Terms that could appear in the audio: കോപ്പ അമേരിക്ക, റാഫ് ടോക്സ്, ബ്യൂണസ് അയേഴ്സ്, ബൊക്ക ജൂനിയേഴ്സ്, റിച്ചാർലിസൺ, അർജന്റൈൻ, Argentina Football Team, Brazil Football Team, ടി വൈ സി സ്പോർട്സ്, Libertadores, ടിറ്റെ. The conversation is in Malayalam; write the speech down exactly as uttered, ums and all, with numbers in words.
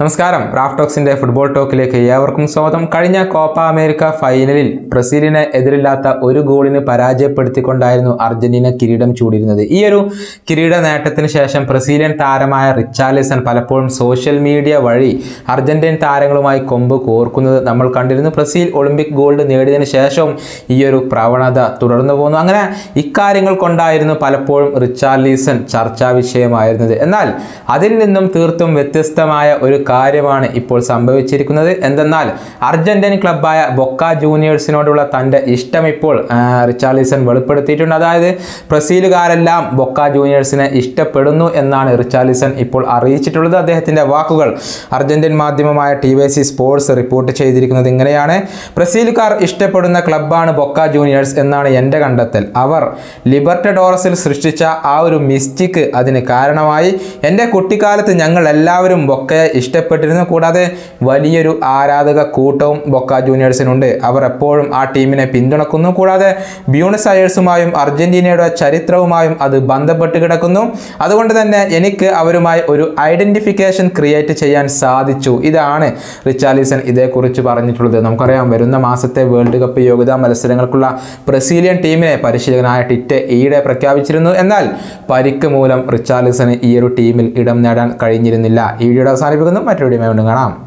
നമസ്കാരം റാഫ് ടോക്സിന്റെ ഫുട്ബോൾ ടോക്കിലേക്ക് ഏവർക്കും സ്വാഗതം. കഴിഞ്ഞ കോപ്പ അമേരിക്ക ഫൈനലിൽ ബ്രസീലിനെ എതിരില്ലാത്ത ഒരു ഗോളിന് പരാജയപ്പെടുത്തിക്കൊണ്ടായിരുന്നു അർജന്റീന കിരീടം ചൂടിയിരുന്നത്. ഈ ഒരു കിരീട നേട്ടത്തിന് ശേഷം ബ്രസീലിയൻ താരമായ റിച്ചാർലിസൺ പലപ്പോഴും സോഷ്യൽ മീഡിയ വഴി അർജന്റീൻ താരങ്ങളുമായി കൊമ്പ് കോർക്കുന്നത് നമ്മൾ കണ്ടിരുന്നു. ബ്രസീൽ ഒളിമ്പിക് ഗോൾഡ് നേടിയതിന് ശേഷവും ഈ ഒരു പ്രവണത തുടർന്നു പോകുന്നു. അങ്ങനെ ഇക്കാര്യങ്ങൾ കൊണ്ടായിരുന്നു പലപ്പോഴും റിച്ചാർലിസൺ ചർച്ചാ വിഷയമായിരുന്നത്. എന്നാൽ അതിൽ നിന്നും തീർത്തും വ്യത്യസ്തമായ ഒരു കാര്യമാണ് ഇപ്പോൾ സംഭവിച്ചിരിക്കുന്നത്. എന്തെന്നാൽ അർജന്റീൻ ക്ലബ്ബായ ബൊക്ക ജൂനിയേഴ്സിനോടുള്ള തൻ്റെ ഇഷ്ടം ഇപ്പോൾ റിച്ചാർലിസൺ വെളിപ്പെടുത്തിയിട്ടുണ്ട്. അതായത് ബ്രസീലുകാരെല്ലാം ബൊക്ക ജൂനിയേഴ്സിനെ ഇഷ്ടപ്പെടുന്നു എന്നാണ് റിച്ചാർലിസൺ ഇപ്പോൾ അറിയിച്ചിട്ടുള്ളത്. അദ്ദേഹത്തിൻ്റെ വാക്കുകൾ അർജന്റീൻ മാധ്യമമായ ടി വൈ സി സ്പോർട്സ് report ചെയ്തിരിക്കുന്നത് ഇങ്ങനെയാണ്: ബ്രസീലുകാർ ഇഷ്ടപ്പെടുന്ന ക്ലബ്ബാണ് ബൊക്ക ജൂനിയേഴ്സ് എന്നാണ് എൻ്റെ കണ്ടെത്തൽ. അവർ ലിബർട്ടഡോറസിൽ സൃഷ്ടിച്ച ആ ഒരു മിസ്റ്റേക്ക് അതിന് കാരണമായി. എൻ്റെ കുട്ടിക്കാലത്ത് ഞങ്ങൾ എല്ലാവരും ബൊക്കയെ ഇഷ്ടം ഇഷ്ടപ്പെട്ടിരുന്നു. കൂടാതെ വലിയൊരു ആരാധക കൂട്ടവും ബൊക്ക ജൂനിയേഴ്സിനുണ്ട്. അവർ എപ്പോഴും ആ ടീമിനെ പിന്തുണക്കുന്നു. കൂടാതെ ബ്യൂണസ് അയേഴ്സുമായും അർജന്റീനയുടെ ചരിത്രവുമായും അത് ബന്ധപ്പെട്ട് കിടക്കുന്നു. അതുകൊണ്ട് തന്നെ എനിക്ക് അവരുമായി ഒരു ഐഡന്റിഫിക്കേഷൻ ക്രിയേറ്റ് ചെയ്യാൻ സാധിച്ചു. ഇതാണ് റിച്ചാർലിസൺ ഇതേക്കുറിച്ച് പറഞ്ഞിട്ടുള്ളത്. നമുക്കറിയാം, വരുന്ന മാസത്തെ വേൾഡ് കപ്പ് യോഗ്യതാ മത്സരങ്ങൾക്കുള്ള ബ്രസീലിയൻ ടീമിനെ പരിശീലകനായ ടിറ്റെ ഈയിടെ പ്രഖ്യാപിച്ചിരുന്നു. എന്നാൽ പരിക്ക് മൂലം റിച്ചാർലിസന് ഈ ഒരു ടീമിൽ ഇടം നേടാൻ കഴിഞ്ഞിരുന്നില്ല. ഈ വീഡിയോ അവസാനിപ്പിക്കുന്നു. മറ്റൊരു വീഡിയോയുമായി വീണ്ടും കാണാം.